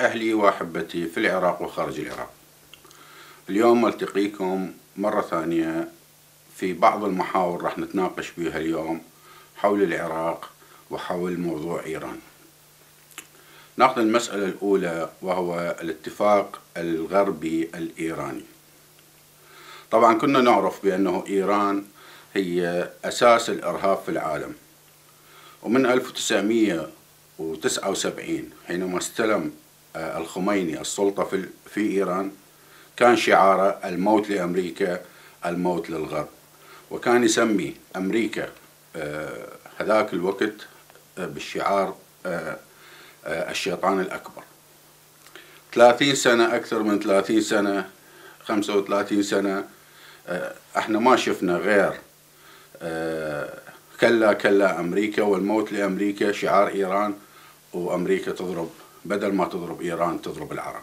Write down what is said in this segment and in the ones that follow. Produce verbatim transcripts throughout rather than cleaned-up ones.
أهلي وأحبتي في العراق وخارج العراق، اليوم ألتقيكم مرة ثانية في بعض المحاور راح نتناقش بها اليوم حول العراق وحول موضوع إيران. ناخذ المسألة الأولى وهو الاتفاق الغربي الإيراني. طبعا كنا نعرف بأنه إيران هي أساس الإرهاب في العالم، ومن ألف وتسعمئة وتسعة وسبعين حينما استلم الخميني السلطة في في إيران كان شعاره الموت لأمريكا الموت للغرب، وكان يسمي أمريكا هذاك الوقت بالشعار الشيطان الأكبر. ثلاثين سنة، أكثر من ثلاثين سنة، خمسة وثلاثين سنة، احنا ما شفنا غير كلا كلا أمريكا والموت لأمريكا، شعار إيران، وأمريكا تضرب بدل ما تضرب إيران تضرب العرب.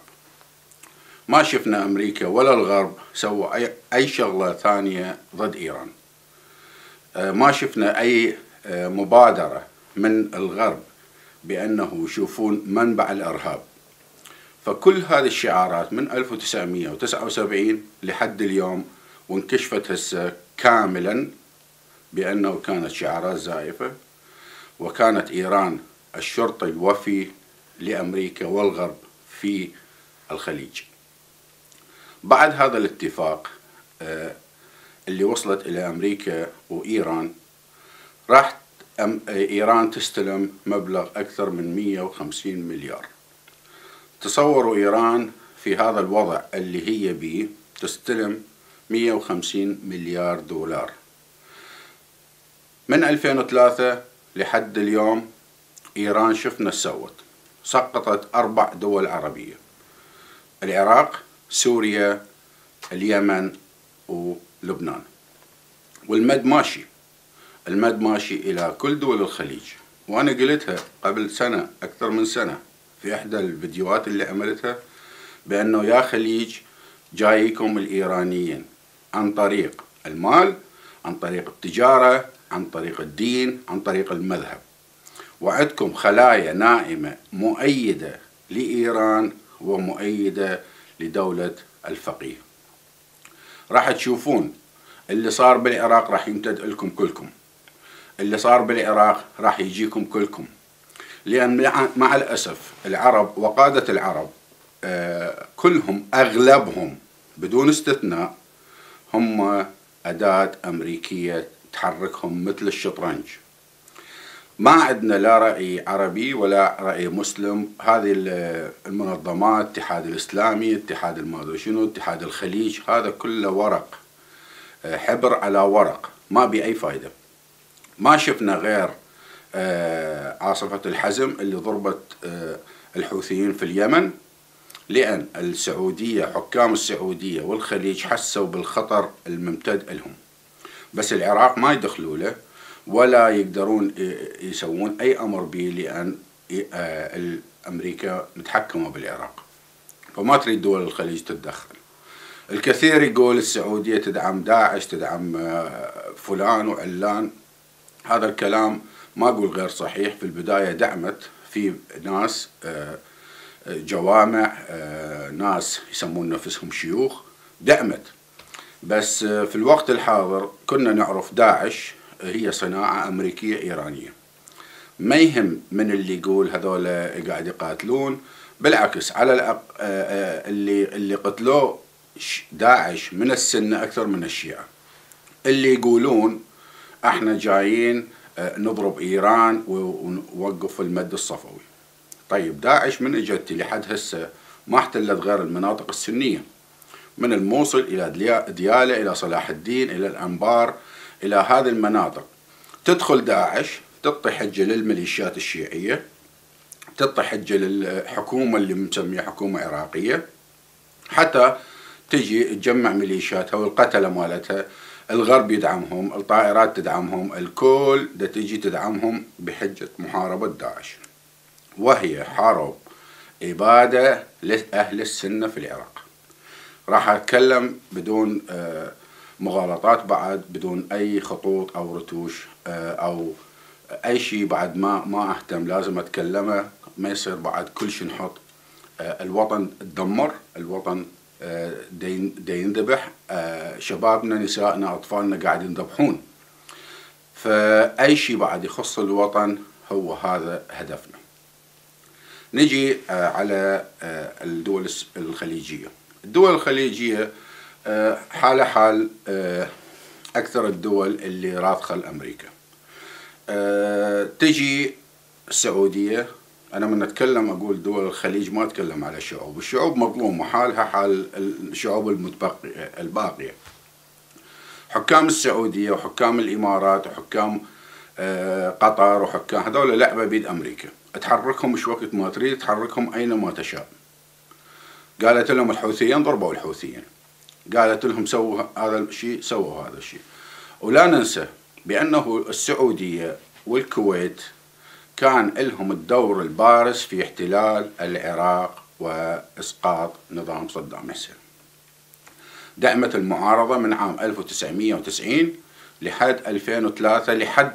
ما شفنا أمريكا ولا الغرب سووا أي, أي شغلة ثانية ضد إيران. ما شفنا أي مبادرة من الغرب بأنه يشوفون منبع الإرهاب. فكل هذه الشعارات من ألف وتسعمئة وتسعة وسبعين لحد اليوم وانكشفت هسه كاملا بأنه كانت شعارات زائفة، وكانت إيران الشرطي الوفي لأمريكا والغرب في الخليج. بعد هذا الاتفاق اللي وصلت إلى أمريكا وإيران، راح إيران تستلم مبلغ أكثر من مئة وخمسين مليار. تصوروا إيران في هذا الوضع اللي هي بيه تستلم مئة وخمسين مليار دولار. من ألفين وثلاثة لحد اليوم إيران شفنا سوت، سقطت أربع دول عربية: العراق، سوريا، اليمن ولبنان. والمد ماشي، المد ماشي إلى كل دول الخليج. وأنا قلتها قبل سنة، أكثر من سنة، في إحدى الفيديوهات اللي عملتها بأنه يا خليج جايكم الإيرانيين عن طريق المال، عن طريق التجارة، عن طريق الدين، عن طريق المذهب، وعدكم خلايا نائمة مؤيدة لإيران ومؤيدة لدولة الفقيه. راح تشوفون اللي صار بالعراق راح يمتد لكم كلكم، اللي صار بالعراق راح يجيكم كلكم، لأن مع الأسف العرب وقادة العرب كلهم أغلبهم بدون استثناء هم أداة أمريكية تحركهم مثل الشطرنج. ما عندنا لا رأي عربي ولا رأي مسلم. هذه المنظمات، الاتحاد الإسلامي، اتحاد الماذا شنو، اتحاد الخليج، هذا كله ورق، حبر على ورق، ما بي أي فايدة. ما شفنا غير عاصفة الحزم اللي ضربت الحوثيين في اليمن، لأن السعودية، حكام السعودية والخليج حسوا بالخطر الممتد لهم، بس العراق ما يدخلوا له ولا يقدرون يسوون أي أمر به، لأن أمريكا متحكمة بالعراق، فما تريد دول الخليج تتدخل. الكثير يقول السعودية تدعم داعش، تدعم فلان وعلان، هذا الكلام ما أقول غير صحيح. في البداية دعمت في ناس جوامع، ناس يسمون نفسهم شيوخ، دعمت، بس في الوقت الحاضر كنا نعرف داعش هي صناعة أمريكية إيرانية. ما يهم من اللي يقول هذول قاعد يقاتلون، بالعكس، على الأق... اللي اللي قتلوه داعش من السنة أكثر من الشيعة. اللي يقولون احنا جايين نضرب إيران ونوقف المد الصفوي. طيب داعش من اجت لحد هسه ما احتلت غير المناطق السنية، من الموصل إلى ديالى إلى صلاح الدين إلى الانبار، إلى هذه المناطق. تدخل داعش تعطي حجة للميليشيات الشيعية، تعطي حجة للحكومة اللي مسميها حكومة عراقية، حتى تجي تجمع ميليشياتها والقتلة مالتها، الغرب يدعمهم، الطائرات تدعمهم، الكل ده تجي تدعمهم بحجة محاربة داعش، وهي حرب إبادة لأهل السنة في العراق. راح أتكلم بدون مغالطات بعد، بدون أي خطوط أو رتوش أو أي شيء بعد، ما ما أهتم، لازم أتكلمه، ما يصير بعد كل شيء نحط الوطن اتدمر، الوطن دينذبح، شبابنا نسائنا أطفالنا قاعد ينذبحون. فأي شيء بعد يخص الوطن هو هذا هدفنا. نجي على الدول الخليجية. الدول الخليجية حال حال أكثر الدول اللي راضخة لأمريكا. تجي السعودية، أنا من أتكلم أقول دول الخليج ما أتكلم على الشعوب، الشعوب مظلومة حالها حال الشعوب المتبقية الباقية. حكام السعودية وحكام الإمارات وحكام قطر وحكام هذول لعبة بيد أمريكا، تحركهم مش وقت ما تريد، تحركهم أينما تشاء. قالت لهم الحوثيين ضربوا الحوثيين، قالت لهم سووا هذا الشيء سووا هذا الشيء. ولا ننسى بأنه السعودية والكويت كان لهم الدور البارز في احتلال العراق وإسقاط نظام صدام حسين. دعمت المعارضة من عام ألف وتسعمئة وتسعين لحد ألفين وثلاثة، لحد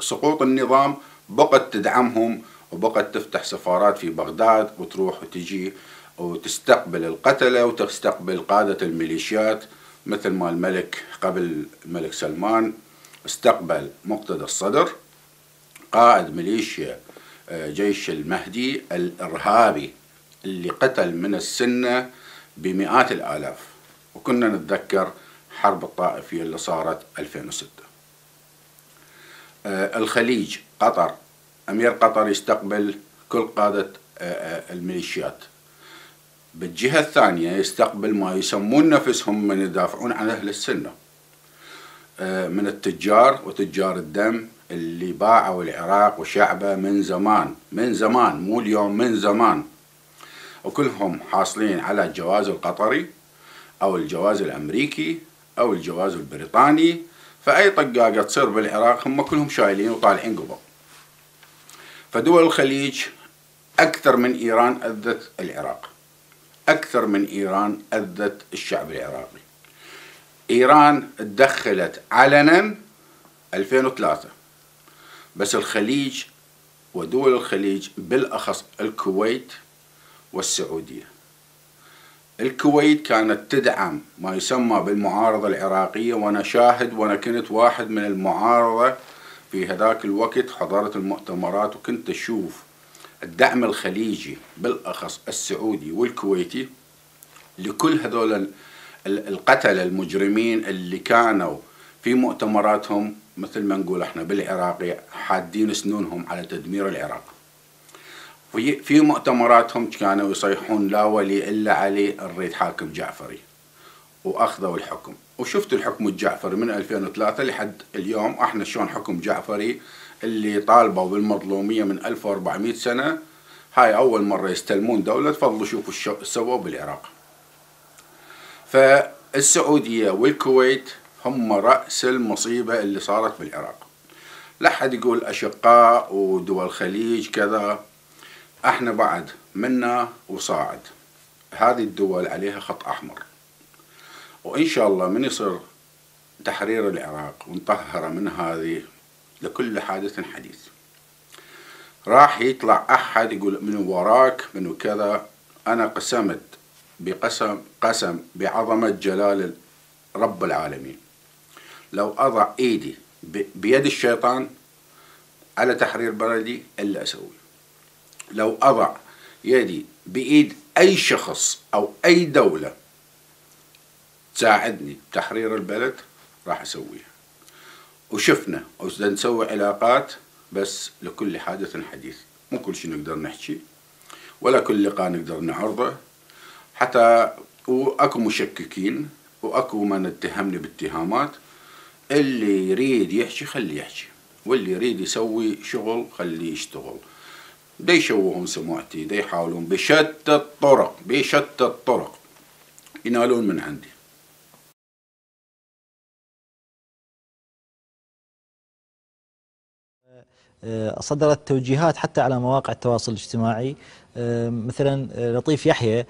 سقوط النظام بقت تدعمهم وبقت تفتح سفارات في بغداد وتروح وتجي وتستقبل القتلة وتستقبل قادة الميليشيات، مثل ما الملك قبل الملك سلمان استقبل مقتدى الصدر قائد ميليشيا جيش المهدي الإرهابي اللي قتل من السنة بمئات الآلاف، وكنا نتذكر حرب الطائفية اللي صارت ألفين وستة. الخليج قطر، أمير قطر يستقبل كل قادة الميليشيات، بالجهة الثانية يستقبل ما يسمون نفسهم من يدافعون عن أهل السنة من التجار وتجار الدم اللي باعوا العراق وشعبه من زمان من زمان، مو اليوم، من زمان، وكلهم حاصلين على الجواز القطري أو الجواز الأمريكي أو الجواز البريطاني، فأي طقاقة تصير بالعراق هم كلهم شايلين وطالعين قبل. فدول الخليج أكثر من إيران أذت العراق، أكثر من إيران أذت الشعب العراقي. إيران تدخلت علنا ألفين وثلاثة، بس الخليج ودول الخليج بالأخص الكويت والسعودية. الكويت كانت تدعم ما يسمى بالمعارضة العراقية، وأنا شاهد وأنا كنت واحد من المعارضة في هذاك الوقت، حضرت المؤتمرات وكنت أشوف الدعم الخليجي بالأخص السعودي والكويتي لكل هذول القتلة المجرمين اللي كانوا في مؤتمراتهم، مثل ما نقول احنا بالعراقي، حادين سنونهم على تدمير العراق. في مؤتمراتهم كانوا يصيحون لا ولي إلا علي، نريد حاكم جعفري، وأخذوا الحكم. وشفت الحكم الجعفري من ألفين وثلاثة لحد اليوم، احنا شلون حكم جعفري اللي طالبوا بالمظلومية من ألف وأربعمئة سنة، هاي أول مرة يستلمون دولة، تفضلوا شوفوا ايش سووا بالعراق. فالسعودية والكويت هم رأس المصيبة اللي صارت بالعراق. لا حد يقول أشقاء ودول الخليج كذا، احنا بعد منا وصاعد، هذه الدول عليها خط أحمر، وإن شاء الله من يصير تحرير العراق ونطهره من هذه لكل حادث حديث. راح يطلع أحد يقول من وراك من كذا. أنا قسمت بقسم قسم بعظمة جلال رب العالمين، لو أضع إيدي بيد الشيطان على تحرير بلدي إلا أسوي، لو أضع يدي بإيد أي شخص أو أي دولة تساعدني بتحرير البلد راح أسويها. وشفنا ونسوي علاقات، بس لكل حادث حديث، مو كل شيء نقدر نحكي ولا كل لقاء نقدر نعرضه، حتى وأكو مشككين وأكو من اتهمني باتهامات. اللي يريد يحكي خليه يحكي، واللي يريد يسوي شغل خليه يشتغل. دا يشوهون سمعتي، دا يحاولون بشتى الطرق بشتى الطرق ينالون من عندي. صدرت توجيهات حتى على مواقع التواصل الاجتماعي مثلا لطيف يحيى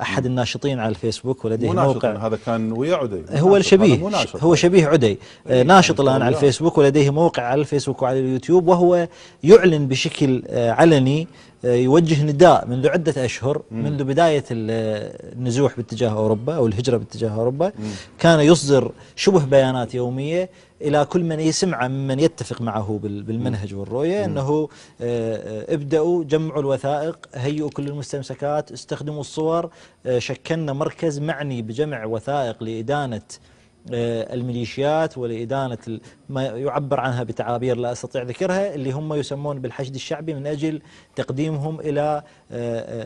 احد الناشطين على الفيسبوك ولديه موقع، هذا كان ويا عدي، هو شبيه هو شبيه عدي، ناشط الان على الفيسبوك ولديه موقع على الفيسبوك وعلى اليوتيوب، وهو يعلن بشكل علني، يوجه نداء منذ عدة أشهر منذ بداية النزوح باتجاه أوروبا أو الهجرة باتجاه أوروبا. كان يصدر شبه بيانات يومية إلى كل من يسمع ممن يتفق معه بالمنهج والرؤية، أنه ابدأوا جمعوا الوثائق، هيئوا كل المستمسكات، استخدموا الصور، شكلنا مركز معني بجمع وثائق لإدانة الميليشيات ولإدانة ما يعبر عنها بتعابير لا أستطيع ذكرها، اللي هم يسمون بالحشد الشعبي، من أجل تقديمهم إلى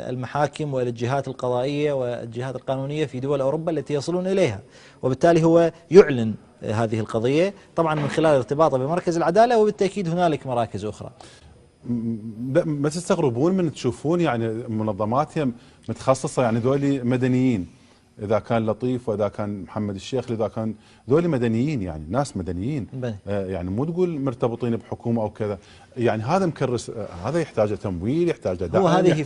المحاكم وإلى الجهات القضائية والجهات القانونية في دول أوروبا التي يصلون إليها. وبالتالي هو يعلن هذه القضية طبعا من خلال ارتباطه بمركز العدالة، وبالتأكيد هنالك مراكز أخرى. ما تستغربون من تشوفون يعني منظماتهم متخصصة، يعني دول مدنيين، إذا كان لطيف وإذا كان محمد الشيخ، إذا كان دول مدنيين، يعني ناس مدنيين، آه يعني مو تقول مرتبطين بحكومة أو كذا، يعني هذا مكرس، آه هذا يحتاج تمويل، يحتاج دعم، هذه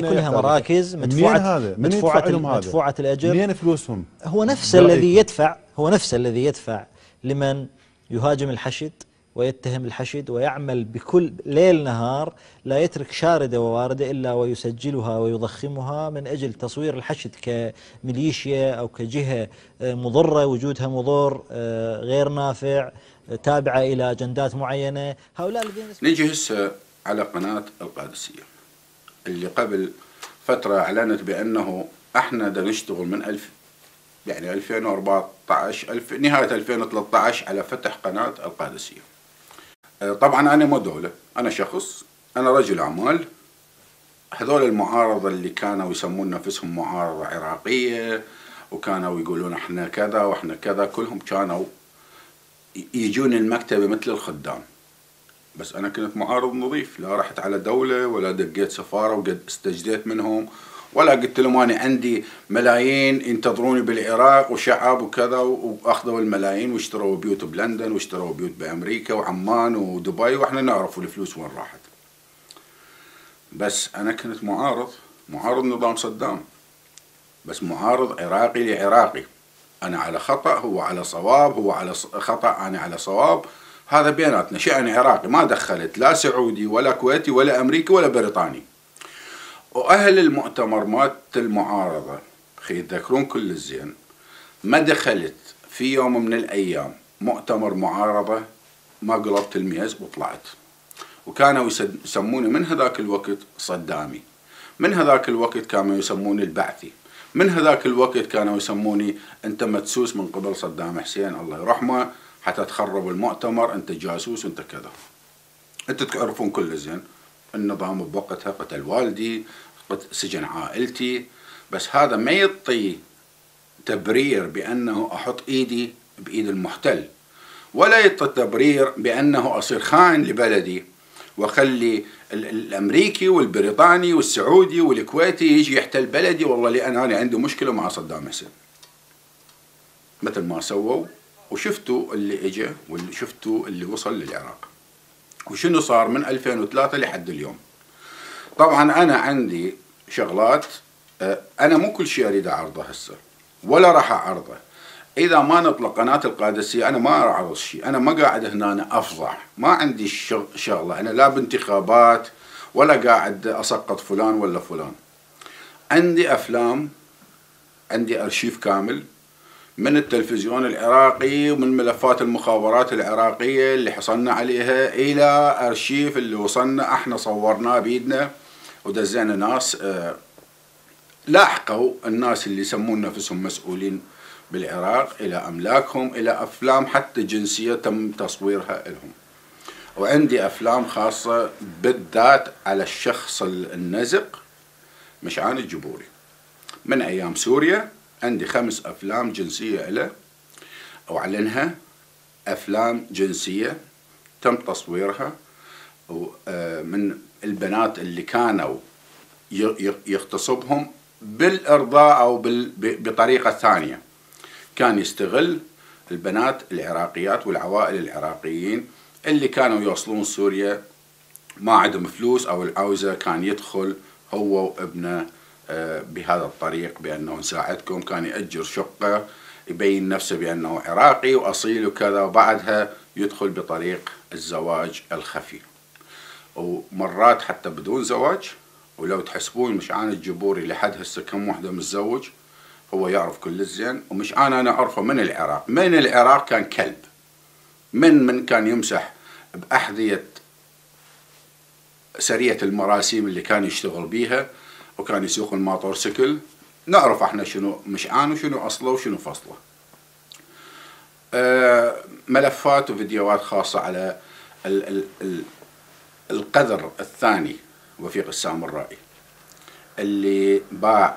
كلها مراكز مدفوعة مدفوعة مدفوعة الأجر. منين فلوسهم؟ هو نفسه الذي يدفع هو نفسه الذي يدفع لمن يهاجم الحشد ويتهم الحشد ويعمل بكل ليل نهار، لا يترك شاردة وواردة إلا ويسجلها ويضخمها من أجل تصوير الحشد كميليشيا أو كجهة مضرة، وجودها مضر غير نافع تابعة إلى أجندات معينة. هؤلاء الذين نجي هسه على قناة القادسية اللي قبل فترة أعلنت بأنه احنا دا نشتغل من ألف يعني ألفين وأربعة عشر ألف نهاية ألفين وثلاثة عشر على فتح قناة القادسية. طبعا انا مو دولة، انا شخص، انا رجل اعمال. هذول المعارضة اللي كانوا يسمون نفسهم معارضة عراقية، وكانوا يقولون احنا كذا واحنا كذا، كلهم كانوا يجون المكتبة مثل الخدام. بس انا كنت معارض نظيف، لا رحت على دولة ولا دقيت سفارة وقد استجديت منهم، ولا قلت لهم انا عندي ملايين ينتظروني بالعراق وشعب وكذا، واخذوا الملايين واشتروا بيوت بلندن واشتروا بيوت بامريكا وعمان ودبي، واحنا نعرف الفلوس وين راحت. بس انا كنت معارض، معارض نظام صدام، بس معارض عراقي لعراقي. انا على خطا، هو على صواب، هو على خطا، انا على صواب، هذا بيناتنا شأن عراقي. ما دخلت لا سعودي ولا كويتي ولا امريكي ولا بريطاني. وأهل المؤتمر مات المعارضة، خي يتذكرون كل الزين، ما دخلت في يوم من الأيام مؤتمر معارضة ما قلبت الميز وطلعت. وكانوا يسموني من هذاك الوقت صدامي، من هذاك الوقت كانوا يسموني البعثي، من هذاك الوقت كانوا يسموني أنت مدسوس من قبل صدام حسين الله يرحمه حتى تخرب المؤتمر، أنت جاسوس، أنت كذا. أنت تعرفون كل الزين النظام بوقتها قتل والدي، سجن عائلتي، بس هذا ما يعطي تبرير بأنه أحط إيدي بإيد المحتل، ولا يعطي تبرير بأنه أصير خائن لبلدي وأخلي الأمريكي والبريطاني والسعودي والكويتي يجي يحتل بلدي، والله لأن أنا عندي مشكلة مع صدام حسين، مثل ما سووا. وشفتوا اللي إجا، واللي شفتوا اللي وصل للعراق، وشنو صار من ألفين وثلاثة لحد اليوم. طبعا انا عندي شغلات، انا مو كل شيء اريد اعرضه هسه ولا راح اعرضه. اذا ما نطلق قناة القادسية انا ما اعرض شيء، انا ما قاعد هنا أنا افضح، ما عندي شغله، انا لا بانتخابات ولا قاعد اسقط فلان ولا فلان. عندي افلام، عندي ارشيف كامل من التلفزيون العراقي ومن ملفات المخابرات العراقية اللي حصلنا عليها، إلى أرشيف اللي وصلنا احنا صورناه بيدنا ودزينا ناس لاحقوا الناس اللي يسمون نفسهم مسؤولين بالعراق إلى أملاكهم، إلى أفلام حتى جنسية تم تصويرها لهم. وعندي أفلام خاصة بالذات على الشخص النزق مشعان الجبوري من أيام سوريا، عندي خمس أفلام جنسية له أعلنها، أفلام جنسية تم تصويرها من البنات اللي كانوا يغتصبهم بالإرضاء أو بطريقة ثانية، كان يستغل البنات العراقيات والعوائل العراقيين اللي كانوا يوصلون سوريا ما عندهم فلوس او العوزه، كان يدخل هو وابنه بهذا الطريق بانه نساعدكم. كان يأجر شقه يبين نفسه بانه عراقي واصيل وكذا، وبعدها يدخل بطريق الزواج الخفي، ومرات حتى بدون زواج. ولو تحسبون مشعان الجبوري لحد هسه كم وحده متزوج، هو يعرف كل الزين. ومشعان انا اعرفه من العراق، من العراق كان كلب، من من كان يمسح باحذيه سريه المراسيم اللي كان يشتغل بيها، وكان يسوق الماطور سكل. نعرف احنا شنو مشعان وشنو اصله وشنو فصله. أه ملفات وفيديوهات خاصه على ال ال ال القذر الثاني وفيق السامرائي، اللي باع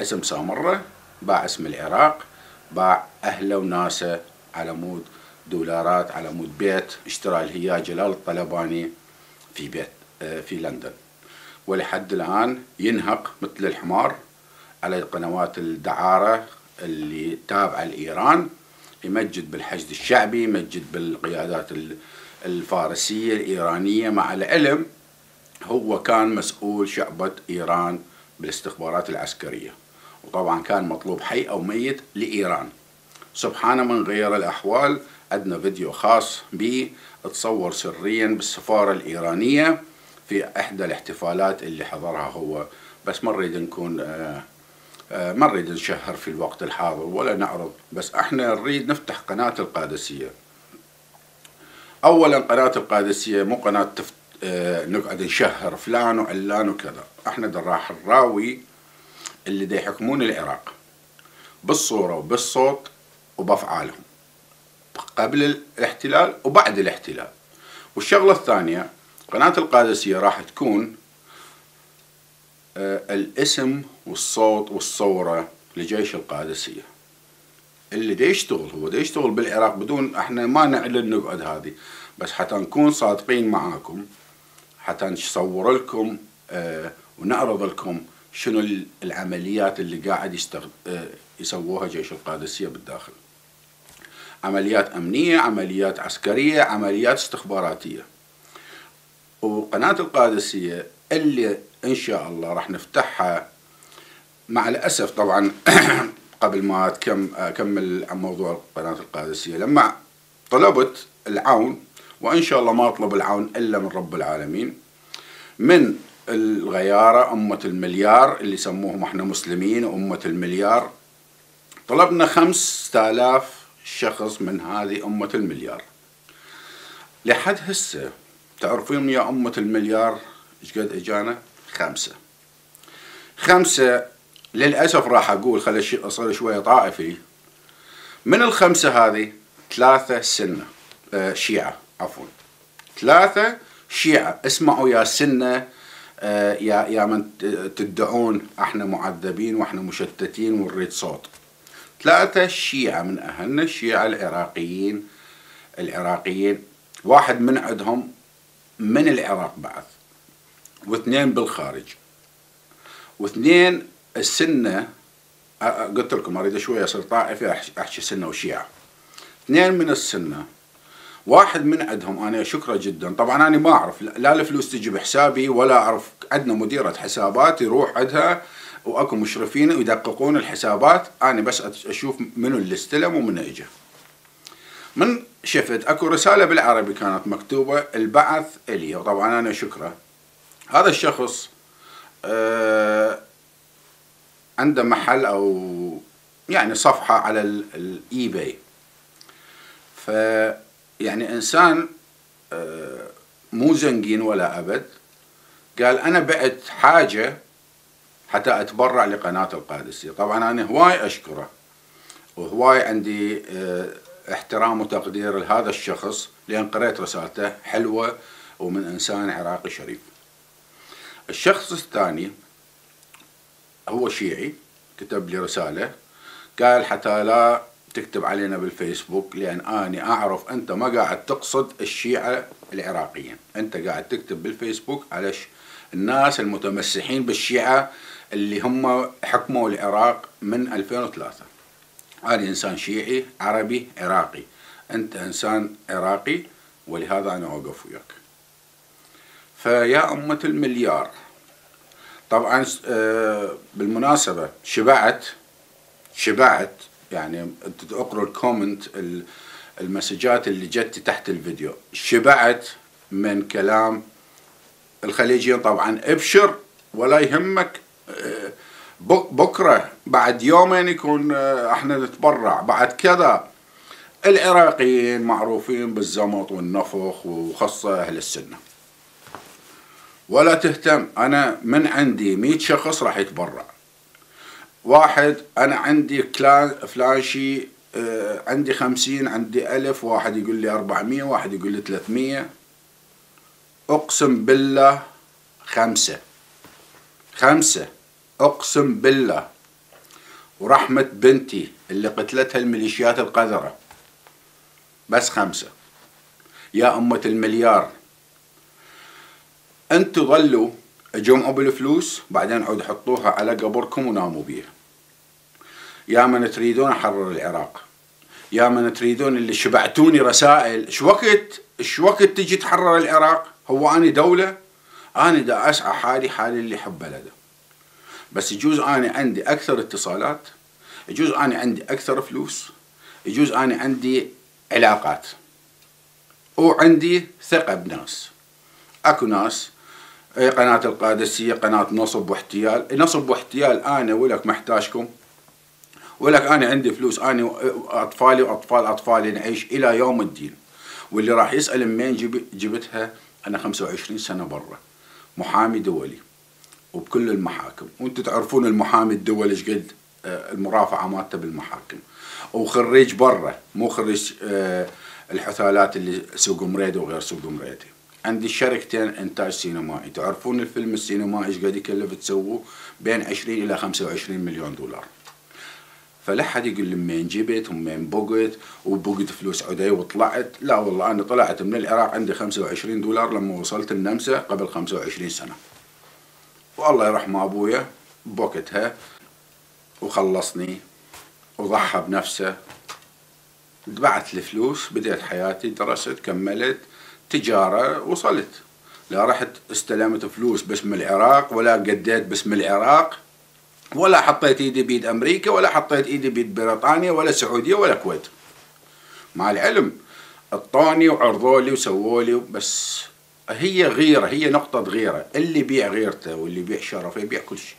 اسم سامرة، باع اسم العراق، باع اهله وناسه على مود دولارات، على مود بيت اشترى الهيا جلال الطلباني في بيت في لندن، ولحد الآن ينهق مثل الحمار على قنوات الدعارة اللي تابعة لإيران، يمجد بالحشد الشعبي، يمجد بالقيادات الفارسية الإيرانية، مع العلم هو كان مسؤول شعبة إيران بالاستخبارات العسكرية، وطبعا كان مطلوب حي أو ميت لإيران. سبحانه من غير الأحوال، عندنا فيديو خاص به اتصور سريا بالسفارة الإيرانية في إحدى الاحتفالات اللي حضرها هو، بس ما نريد نكون آآ آآ ما نريد نشهر في الوقت الحاضر ولا نعرض، بس احنا نريد نفتح قناة القادسية. أولا قناة القادسية مو قناة تفت... نقعد نشهر فلان وعلان وكذا، احنا راح نراوي اللي دا يحكمون العراق بالصورة وبالصوت وبأفعالهم قبل الاحتلال وبعد الاحتلال. والشغلة الثانية، قناة القادسية راح تكون الاسم والصوت والصورة لجيش القادسية اللي دا يشتغل، هو دا يشتغل بالعراق بدون احنا ما نعلن نقعد هذه، بس حتى نكون صادقين معاكم، حتى نصور لكم آه ونعرض لكم شنو العمليات اللي قاعد يستغ... آه يسووها جيش القادسية بالداخل. عمليات أمنية، عمليات عسكرية، عمليات استخباراتية. وقناة القادسية اللي إن شاء الله راح نفتحها، مع الأسف طبعا قبل ما أكمل عن موضوع قناة القادسية، لما طلبت العون، وإن شاء الله ما أطلب العون إلا من رب العالمين، من الغيارة أمة المليار اللي سموهم إحنا مسلمين أمة المليار، طلبنا خمس آلاف شخص من هذه أمة المليار. لحد هسه تعرفون يا أمة المليار إيش قد إجانا؟ خمسة خمسة للأسف راح أقول، خلي أصير شوية طائفي. من الخمسة هذه ثلاثة سنة آه شيعة، عفوا ثلاثة شيعة. اسمعوا يا سنة، آه يا يا من تدعون احنا معذبين واحنا مشتتين ونريد صوت. ثلاثة شيعة من اهلنا الشيعة العراقيين، العراقيين واحد من عندهم من العراق بعث، واثنين بالخارج، واثنين السنة. قلت لكم اريد شوية اصير طائفي احكي سنة وشيعة. اثنين من السنة، واحد من عندهم انا شكره جدا. طبعا انا ما اعرف، لا الفلوس تجي بحسابي ولا اعرف، عندنا مديره حسابات يروح عندها واكو مشرفين ويدققون الحسابات، انا بس اشوف منو اللي استلم ومنو اجى. من شفت اكو رساله بالعربي كانت مكتوبه البعث الي، وطبعا انا شكره هذا الشخص آه عنده محل او يعني صفحه على الاي باي، ف يعني إنسان مو زنقين ولا أبد، قال أنا بعت حاجة حتى أتبرع لقناة القادسية. طبعا أنا هواي أشكره وهواي عندي احترام وتقدير لهذا الشخص، لأن قرأت رسالته حلوة ومن إنسان عراقي شريف. الشخص الثاني هو شيعي، كتب لي رسالة قال حتى لا تكتب علينا بالفيسبوك، لأن أنا أعرف أنت ما قاعد تقصد الشيعة العراقيين، أنت قاعد تكتب بالفيسبوك على الناس المتمسحين بالشيعة اللي هم حكموا العراق من ألفين وثلاثة. أنا إنسان شيعي عربي عراقي، أنت إنسان عراقي، ولهذا أنا أوقف وياك. فيا أمة المليار. طبعا بالمناسبة شبعت شبعت يعني انت اقرأ الكومنت المسجات اللي جت تحت الفيديو، شبعت من كلام الخليجيين. طبعا ابشر ولا يهمك، بكرة بعد يومين يكون احنا نتبرع بعد كذا. العراقيين معروفين بالزمط والنفخ وخاصة أهل السنة، ولا تهتم. أنا من عندي مئة شخص راح يتبرع واحد، أنا عندي كلان فلانشي آه عندي خمسين، عندي ألف، واحد يقول لي أربعمية، واحد يقول لي ثلاثمية. أقسم بالله خمسة خمسة أقسم بالله ورحمة بنتي اللي قتلتها الميليشيات القذرة، بس خمسة. يا أمة المليار أنتوا ظلوا جمعوا بالفلوس بعدين عود حطوها على قبركم وناموا بيها. يا من تريدون أحرر العراق، يا من تريدون اللي شبعتوني رسائل شو وقت شو وقت تجي تحرر العراق. هو أنا دولة أنا دا أسعى حالي حالي اللي حب بلده، بس يجوز أنا عندي أكثر اتصالات، يجوز أنا عندي أكثر فلوس، يجوز أنا عندي علاقات وعندي ثقة بناس. اكو ناس قناة القادسية قناة نصب واحتيال، نصب واحتيال انا ولك محتاجكم، ولك انا عندي فلوس، انا واطفالي واطفال اطفالي نعيش الى يوم الدين. واللي راح يسأل منين جبتها، انا خمسة وعشرين سنة برا محامي دولي وبكل المحاكم، وانتم تعرفون المحامي الدولي ايش قد المرافعة مالته بالمحاكم، وخريج برا مو خريج الحثالات اللي سوق مريدي وغير سوق مريدي. عندي شركتين انتاج سينمائي، تعرفون الفيلم السينمائي ايش قد يكلف تسووه؟ بين عشرين الى خمسة وعشرين مليون دولار. فلا حد يقول لي منين جبت ومنين بقت وبقت فلوس عدي وطلعت، لا والله انا طلعت من العراق عندي خمسة وعشرين دولار لما وصلت النمسا قبل خمسة وعشرين سنة، والله يرحم ابويا بوقتها وخلصني وضحى بنفسه. دبعت الفلوس بديت حياتي، درست كملت تجارة وصلت، لا رحت استلمت فلوس باسم العراق ولا قديت باسم العراق، ولا حطيت ايدي بيد امريكا ولا حطيت ايدي بيد بريطانيا ولا سعودية ولا كويت، مع العلم اعطوني وعرضولي وسوولي. بس هي غيرة، هي نقطة غيرة، اللي يبيع غيرته واللي يبيع شرفه يبيع كل شيء.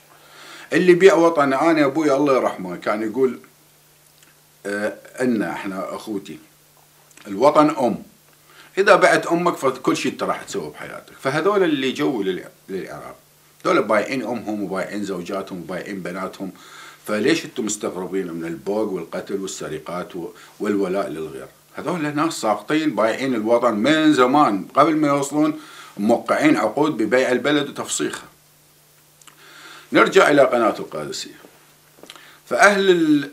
اللي يبيع وطنه، انا ابوي الله يرحمه كان يقول آه ان احنا اخوتي الوطن ام، اذا بعت امك فكل شيء انت راح تسويه بحياتك. فهذول اللي جو للعراق هذول بايعين امهم وبايعين زوجاتهم وبايعين بناتهم، فليش انتم مستغربين من البوق والقتل والسرقات والولاء للغير؟ هذول ناس ساقطين بايعين الوطن من زمان قبل ما يوصلون، موقعين عقود ببيع البلد وتفصيخها. نرجع إلى قناة القادسية، فأهل ال...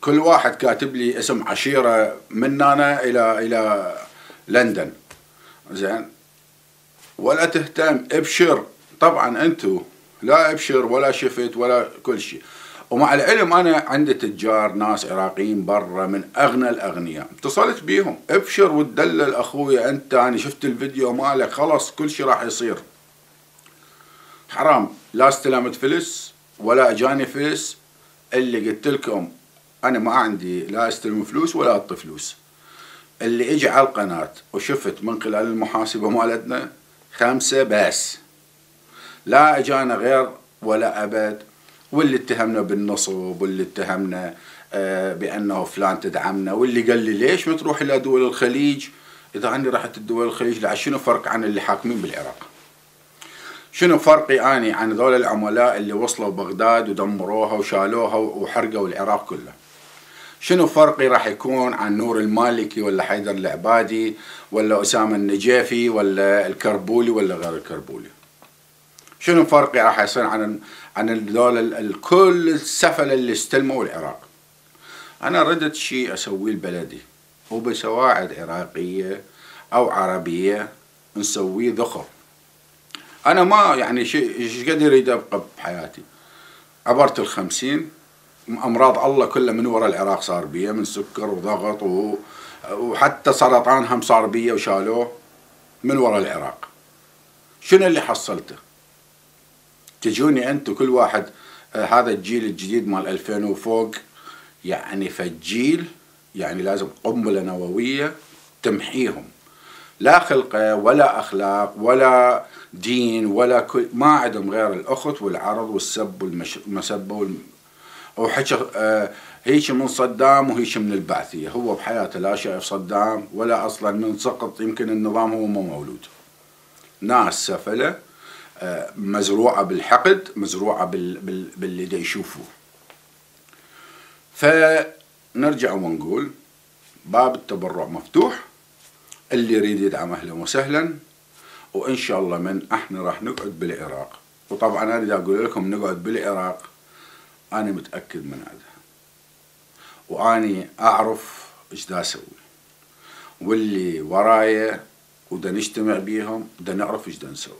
كل واحد كاتب لي اسم عشيرة من هنا إلى إلى لندن، زين ولا تهتم ابشر. طبعا أنتوا لا ابشر ولا شفت ولا كل شيء، ومع العلم أنا عندي تجار ناس عراقيين برا من أغنى الأغنياء، اتصلت بيهم ابشر وتدلل أخويا أنت، أنا شفت الفيديو مالك خلاص كل شيء راح يصير. حرام لا استلمت فلس ولا اجاني فلس، اللي قلت لكم انا ما عندي لا استلم فلوس ولا اعطي فلوس. اللي اجى على القناه وشفت من خلال المحاسبه مالتنا خمسه بس، لا اجانا غير ولا ابد. واللي اتهمنا بالنصب واللي اتهمنا بانه فلان تدعمنا، واللي قال لي ليش ما تروح الى دول الخليج؟ اذا اني رحت دول الخليج لعل شنو فرق عن اللي حاكمين بالعراق؟ شنو فرقي اني عن ذول العملاء اللي وصلوا بغداد ودمروها وشالوها وحرقوا العراق كله؟ شنو فرقي راح يكون عن نور المالكي ولا حيدر العبادي ولا اسامه النجفي ولا الكربولي ولا غير الكربولي؟ شنو فرقي راح يصير عن عن ذول كل السفله اللي استلموا العراق؟ انا ردت شيء اسويه لبلدي، وبسواعد عراقيه او عربيه نسويه ذخر. أنا ما يعني شيء قد يريد أبقى بحياتي، عبرت الخمسين أمراض الله كلها من وراء العراق صار بيا، من سكر وضغط و... وحتى سرطان هم صار بيا وشالوه من وراء العراق. شنو اللي حصلته؟ تجوني انتم كل واحد آه هذا الجيل الجديد مال ألفين وفوق، يعني فالجيل يعني لازم قنبله نوويه تمحيهم، لا خلقه ولا اخلاق ولا دين ولا كل، ما عندهم غير الاخت والعرض والسب والمسبه والم... وحكي آه هيش من صدام وهيش من البعثيه، هو بحياته لا شايف صدام ولا اصلا من سقط يمكن النظام هو مو مولود. ناس سفله آه مزروعه بالحقد، مزروعه بال... بال... باللي دا يشوفوه. فنرجع ونقول باب التبرع مفتوح، اللي يريد يدعم اهلا وسهلا، وان شاء الله من احنا راح نقعد بالعراق. وطبعا انا اذا اقول لكم نقعد بالعراق انا متاكد من هذا، واني اعرف ايش دا اسوي واللي ورايا، ودا نجتمع بيهم دا نعرف ايش دا نسوي.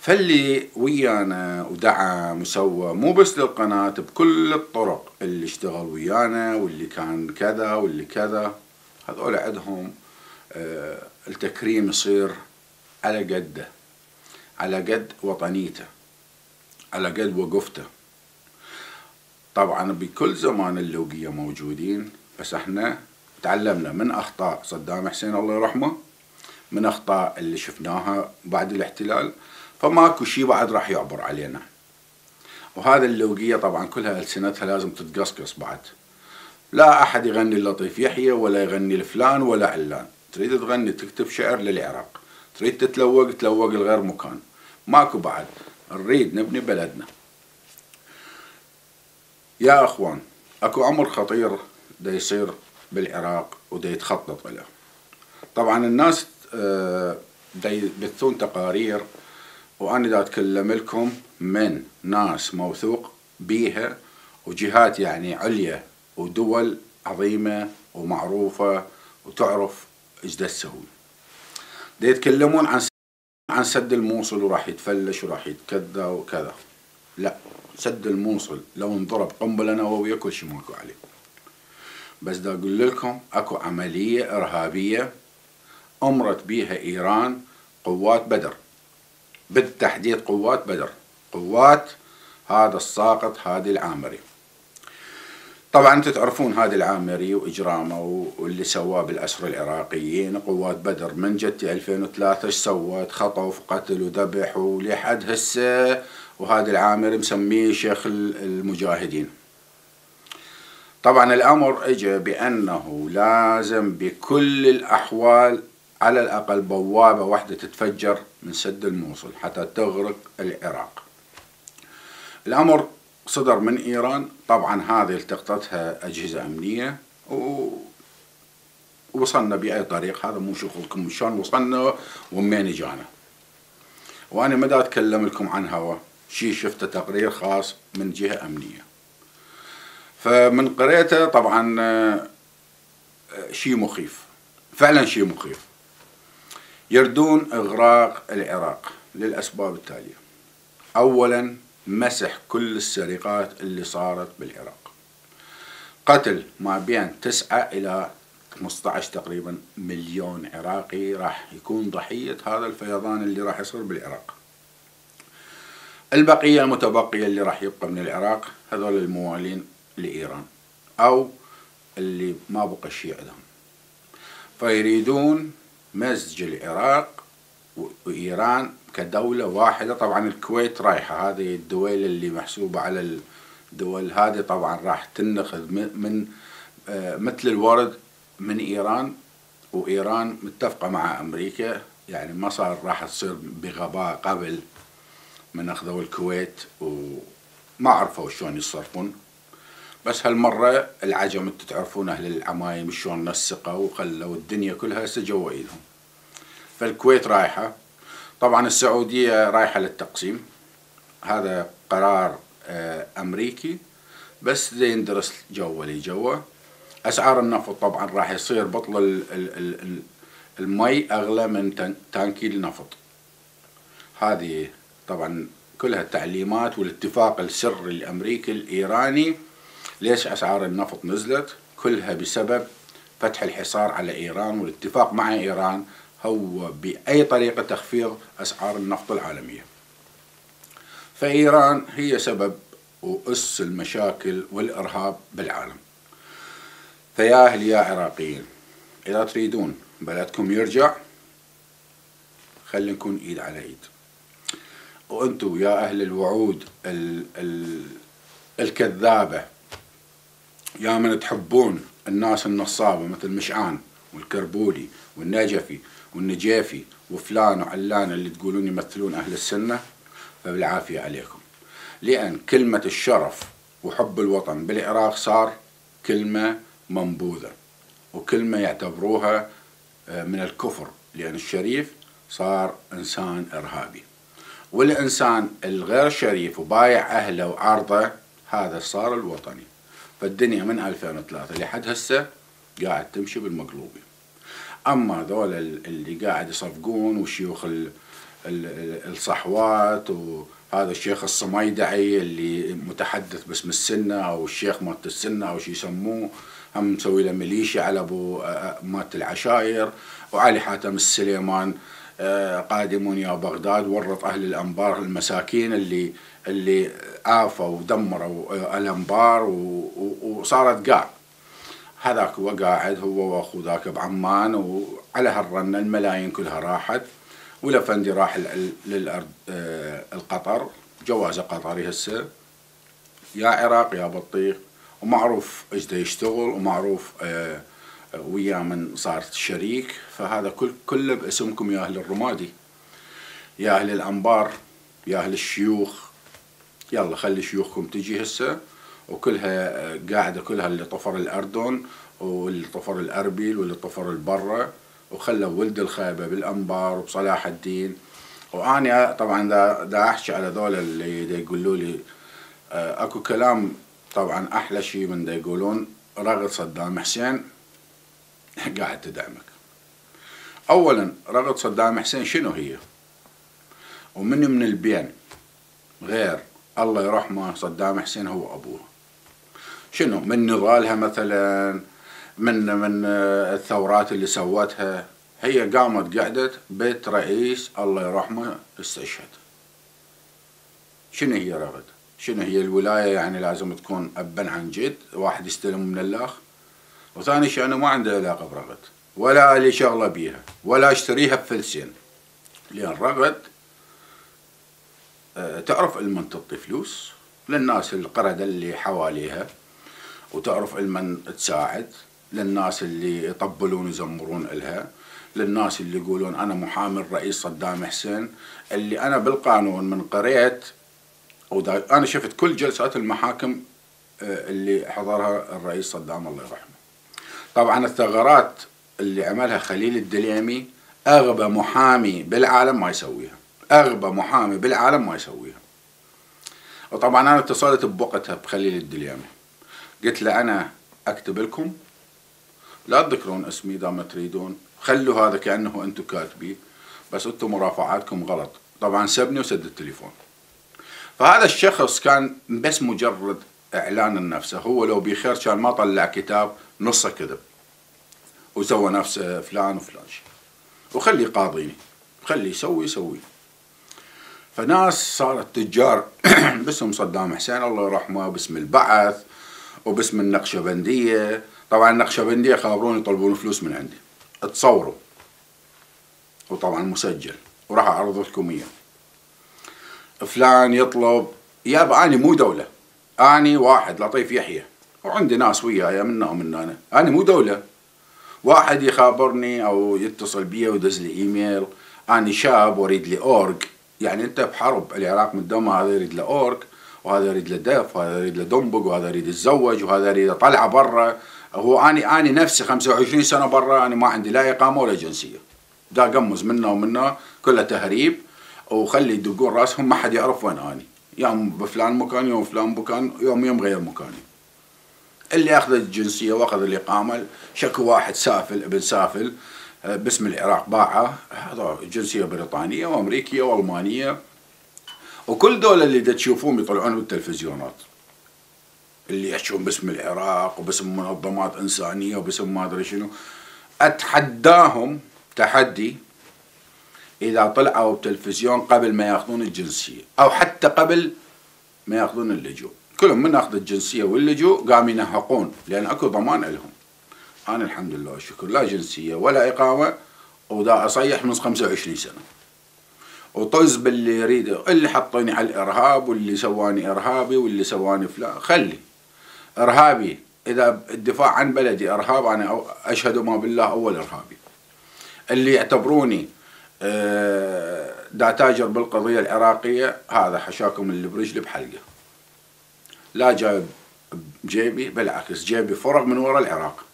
فاللي ويانا ودعم وسوى مو بس للقناه، بكل الطرق اللي اشتغل ويانا واللي كان كذا واللي كذا، هذول عندهم آه التكريم يصير على قده، على قد وطنيته، على قد وقفته. طبعا بكل زمان اللوقية موجودين، بس احنا تعلمنا من اخطاء صدام حسين الله يرحمه، من اخطاء اللي شفناها بعد الاحتلال، فماكو شيء بعد راح يعبر علينا. وهذا اللوقية طبعا كلها ألسنتها لازم تتقصقص بعد، لا احد يغني لطيف يحيى ولا يغني لفلان ولا علان. تريد تغني تكتب شعر للعراق، تريد تتلوق تلوق لغير مكان، ماكو بعد. نريد نبني بلدنا. يا اخوان، اكو امر خطير دا يصير بالعراق ودا يتخطط له. طبعا الناس دا يبثون تقارير، وانا دا اتكلم لكم من ناس موثوق بيها وجهات يعني عليا ودول عظيمه ومعروفه وتعرف ايش دا تسوي. دا يتكلمون عن عن سد الموصل وراح يتفلش وراح يتكذا وكذا. لا، سد الموصل لو انضرب قنبله نوويه كل شيء ماكو عليه. بس دا اقول لكم اكو عمليه ارهابيه امرت بيها ايران قوات بدر، بالتحديد قوات بدر، قوات هذا الساقط هادي العامري. طبعا انتم تعرفون هادي العامري واجرامه واللي سواه بالاسر العراقيين. قوات بدر من جتي ألفين وثلاثة ايش سوت؟ خطف وقتل وذبح ولحد هسه، وهادي العامري مسميه شيخ المجاهدين. طبعا الامر اجى بانه لازم بكل الاحوال على الاقل بوابه واحده تتفجر من سد الموصل حتى تغرق العراق. الامر صدر من ايران، طبعا هذه التقطتها اجهزه امنيه ووصلنا باي طريق، هذا مو شغلكم شلون وصلنا ومين اجانا. وانا ما دا اتكلم لكم عن هوا شي، شفت تقرير خاص من جهه امنيه، فمن قريته طبعا شي مخيف، فعلا شي مخيف. يردون اغراق العراق للاسباب التاليه: اولا مسح كل السرقات اللي صارت بالعراق، قتل ما بين تسعة إلى خمسة عشر تقريبا مليون عراقي راح يكون ضحية هذا الفيضان اللي راح يصير بالعراق. البقية المتبقية اللي راح يبقى من العراق هذول الموالين لإيران أو اللي ما بقى شيء عندهم، فيريدون مزج العراق وإيران كدولة واحدة. طبعا الكويت رايحة، هذه الدول اللي محسوبة على الدول هذه طبعا راح تنخذ من مثل الورد من إيران، وإيران متفقة مع أمريكا، يعني مصر راح تصير بغباء قبل من أخذوا الكويت وما عرفوا شلون يصرفون. بس هالمرة العجم انتو تعرفون أهل العمايم شلون نسقوا وخلوا الدنيا كلها سجوا إيدهم، فالكويت رايحة. طبعا السعودية رايحة للتقسيم، هذا قرار أمريكي بس يندرس جوا لي جوا. أسعار النفط طبعا راح يصير بطل المي أغلى من تانكي النفط، هذه طبعا كلها التعليمات والاتفاق السري الأمريكي الإيراني. ليش أسعار النفط نزلت؟ كلها بسبب فتح الحصار على إيران والاتفاق مع إيران هو بأي طريقة تخفيض أسعار النفط العالمية. فإيران هي سبب وأس المشاكل والإرهاب بالعالم. فيا أهل يا عراقيين، إذا تريدون بلدكم يرجع خلي نكون إيد على إيد، وأنتم يا أهل الوعود ال ال الكذابة، يا من تحبون الناس النصابة مثل مشعان والكربولي والنجفي والنجيفي وفلان وعلان اللي تقولون يمثلون أهل السنة، فبالعافية عليكم، لأن كلمة الشرف وحب الوطن بالعراق صار كلمة منبوذة وكلمة يعتبروها من الكفر، لأن الشريف صار إنسان إرهابي، والإنسان الغير شريف وبايع أهله وعرضه هذا صار الوطني. فالدنيا من ألفين وثلاثة لحد هسه قاعد تمشي بالمقلوبي. أما ذول اللي قاعد يصفقون وشيوخ الصحوات وهذا الشيخ الصميدعي اللي متحدث باسم السنة أو الشيخ مات السنة أو شي يسموه، هم مسوي له ميليشيا على أبو مات العشائر، وعلي حاتم السليمان قادمون يا بغداد ورط أهل الانبار المساكين اللي اللي عافوا ودمروا الانبار وصارت قاع. هذاك هو قاعد هو واخو ذاك بعمان، وعلى هالرنه الملايين كلها راحت، والافندي راح للارض القطر جوازه قطري هسه. يا عراق يا بطيخ، ومعروف ايش يشتغل ومعروف ويا من صارت الشريك، فهذا كل كله باسمكم يا اهل الرمادي يا اهل الانبار يا اهل الشيوخ. يلا خلي شيوخكم تجي هسه، وكلها قاعده كلها اللي طفر الاردن واللي طفر الاربيل واللي طفر البره، وخلوا ولد الخيبه بالانبار وبصلاح الدين. واني طبعا دا, دا احكي على ذول اللي دا يقولوا لي اكو كلام، طبعا احلى شيء من دا يقولون رغد صدام حسين قاعد تدعمك. اولا رغد صدام حسين شنو هي؟ ومن من البين غير الله يرحمه صدام حسين هو ابوه. شنو من نضالها مثلا، من من الثورات اللي سوتها، هي قامت قعدت بيت رئيس الله يرحمه استشهد. شنو هي رغد؟ شنو هي الولايه؟ يعني لازم تكون ابا عن جد، واحد يستلم من الاخ. وثاني شيء أنا ما عندي علاقة برغد ولا لي شغلة بيها ولا أشتريها بفلسين، لأن رغد تعرف المن تعطي فلوس للناس القردة اللي حواليها، وتعرف المن تساعد للناس اللي يطبلون ويزمرون إلها، للناس اللي يقولون أنا محامي الرئيس صدام حسين، اللي أنا بالقانون من قريت أنا شفت كل جلسات المحاكم اللي حضرها الرئيس صدام الله يرحمه. طبعا الثغرات اللي عملها خليل الدليمي اغبى محامي بالعالم ما يسويها، اغبى محامي بالعالم ما يسويها. وطبعا انا اتصلت بوقتها بخليل الدليمي قلت له انا اكتب لكم، لا تذكرون اسمي اذا ما تريدون، خلوا هذا كانه انتم كاتبيه، بس انتم مرافعاتكم غلط. طبعا سبني وسد التليفون. فهذا الشخص كان بس مجرد اعلان النفس، هو لو بخير كان ما طلع كتاب نصه كذب وسوى نفسه فلان وفلان شيء، وخلي قاضيني خلي يسوي يسوي. فناس صارت تجار باسم صدام حسين الله يرحمه، باسم البعث وباسم النقشبنديه. طبعا النقشبنديه خابرون يطلبون فلوس من عندي، اتصوروا وطبعا مسجل وراح اعرض لكم اياه. فلان يطلب، يا اني مو دوله، اني واحد لطيف يحيى وعندي ناس وياي منا ومنا انا، انا مو دوله. واحد يخابرني او يتصل بي ويدز لي ايميل، انا شاب واريد لي اورج، يعني انت بحرب العراق من دم، هذا يريد له اورج وهذا يريد له دف وهذا يريد له دنبق وهذا يريد يتزوج وهذا يريد طلعه برا. هو اني اني نفسي خمسة وعشرين سنه برا، انا ما عندي لا اقامه ولا جنسيه. دا قمز منا ومنا كله تهريب، وخلي يدقون راسهم ما حد يعرف وين اني، يوم بفلان مكان يوم فلان مكان يوم يوم غير مكاني. اللي اخذ الجنسيه واخذ الاقامه شكو واحد سافل ابن سافل باسم العراق باعه، هذا جنسيه بريطانيه وامريكيه والمانيه، وكل دول اللي دا تشوفوهم يطلعون بالتلفزيونات اللي يحشون باسم العراق وباسم منظمات انسانيه وباسم ما ادري شنو. اتحداهم تحدي إذا طلعوا بتلفزيون قبل ما ياخذون الجنسية أو حتى قبل ما ياخذون اللجوء. كلهم من أخذ الجنسية واللجوء قاموا ينهقون لأن أكو ضمان لهم. أنا الحمد لله والشكر لا جنسية ولا إقامة، ودا أصيح من خمسة وعشرين سنة، وطز باللي يريده، اللي حطيني على الإرهاب واللي سواني إرهابي واللي سواني فلان. خلي إرهابي إذا الدفاع عن بلدي إرهاب، أنا أشهد ما بالله أول إرهابي. اللي يعتبروني دا تاجر بالقضية العراقية، هذا حشاكم اللي برجلي بحلقة، لا جايب جيبي، بالعكس جيبي فرغ من وراء العراق.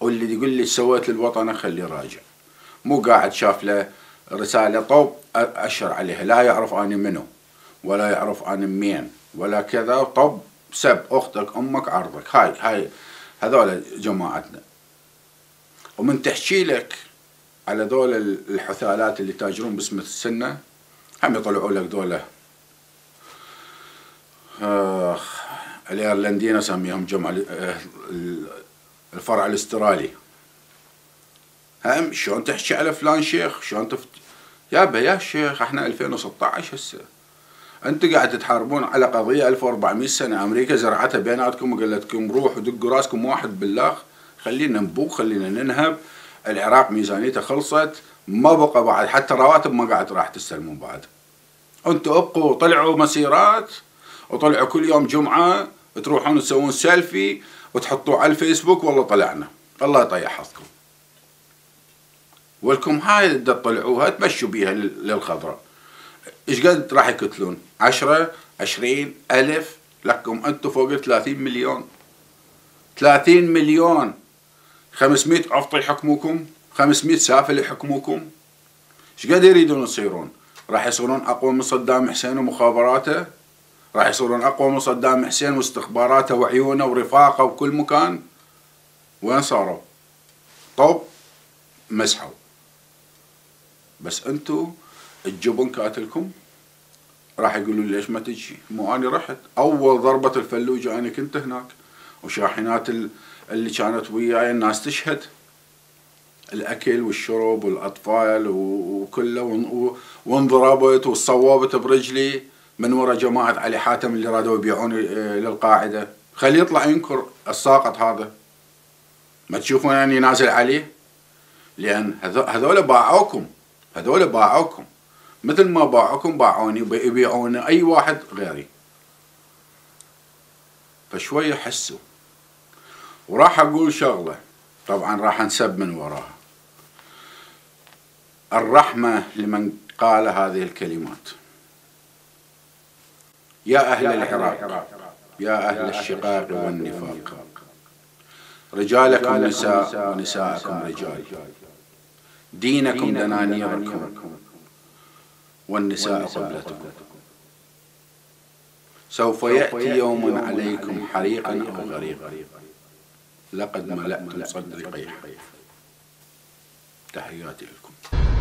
واللي يقول لي سويت للوطن خليه راجع، مو قاعد شاف له رسالة طوب أشر عليها، لا يعرف أنا منو ولا يعرف أنا مين ولا كذا، طب سب أختك أمك عرضك. هاي هاي هذول جماعتنا. ومن تحكي لك على دول الحثالات اللي تاجرون باسم السنة، هم يطلعوا لك دولة آخ الإيرلنديين أسميهم جمع الفرع الأسترالي، هم شلون تحكي على فلان شيخ، شلون تفت يابا يا شيخ احنا ألفين وستة عشر هسه، انتم قاعد تحاربون على قضية ألف وأربعمئة سنة امريكا زرعتها بيناتكم وقالتكم روحوا دقوا راسكم واحد بالله، خلينا نبوق خلينا ننهب. العراق ميزانيته خلصت، ما بقى بعد حتى رواتب ما قاعد راح تستلمون بعد. انتم ابقوا طلعوا مسيرات وطلعوا كل يوم جمعة تروحون تسوون سيلفي وتحطوه على الفيسبوك والله طلعنا، الله يطيح حظكم. ولكم هاي اللي تطلعوها تمشوا بيها للخضراء. ايش قد راح يقتلون؟ عشرة، عشرين ألف، لكم أنتم فوق ثلاثين مليون. ثلاثين مليون، خمسمئة عفطي يحكموكم، خمسمئة سافل يحكموكم. ايش قد يريدون يصيرون؟ راح يصيرون أقوى من صدام حسين ومخابراته؟ راح يصيرون أقوى من صدام حسين واستخباراته وعيونه ورفاقه وكل مكان؟ وين صاروا؟ طب مسحوا. بس انتو الجبن كاتلكم، راح يقولوا ليش ما تجي؟ مو انا رحت اول ضربه الفلوجه، انا كنت هناك وشاحنات اللي كانت وياي الناس تشهد، الاكل والشرب والاطفال وكله، وانضربت والصوابت برجلي من ورا جماعه علي حاتم اللي رادوا يبيعوني للقاعده. خليه يطلع ينكر الساقط هذا، ما تشوفون اني نازل عليه؟ لان هذول باعوكم، هذول باعوكم مثل ما باعوكم باعوني ويبيعون اي واحد غيري. فشويه حسوا. وراح اقول شغله طبعا راح انسب من وراها، الرحمه لمن قال هذه الكلمات. يا اهل العراق، يا اهل الشقاق والنفاق، رجالكم نساء ونساءكم رجال، دينكم دنانيركم والنساء قبلتكم، سوف يأتي يوم عليكم حريقا أو غريقا، لقد ملأتم صدري قيحا. تحياتي لكم.